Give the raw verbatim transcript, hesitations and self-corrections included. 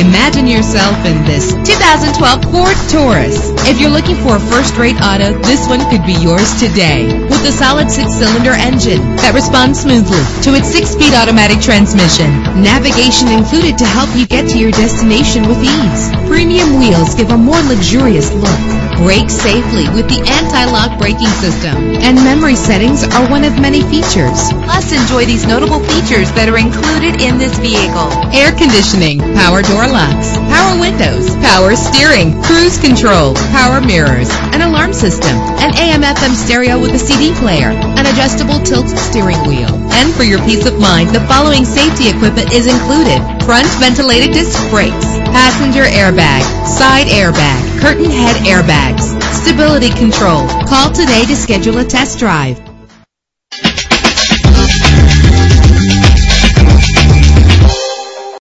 Imagine yourself in this two thousand twelve Ford Taurus. If you're looking for a first-rate auto, this one could be yours today. With a solid six-cylinder engine that responds smoothly to its six-speed automatic transmission, navigation included to help you get to your destination with ease. Premium wheels give a more luxurious look. Brake safely with the anti-lock braking system. And memory settings are one of many features. Plus, enjoy these notable features that are included in this vehicle: air conditioning, power door locks, power windows, power steering, cruise control, power mirrors, an alarm system, an A M F M stereo with a C D player, an adjustable tilt steering wheel. And for your peace of mind, the following safety equipment is included: front ventilated disc brakes, passenger airbag, side airbag, curtain head airbags, stability control. Call today to schedule a test drive.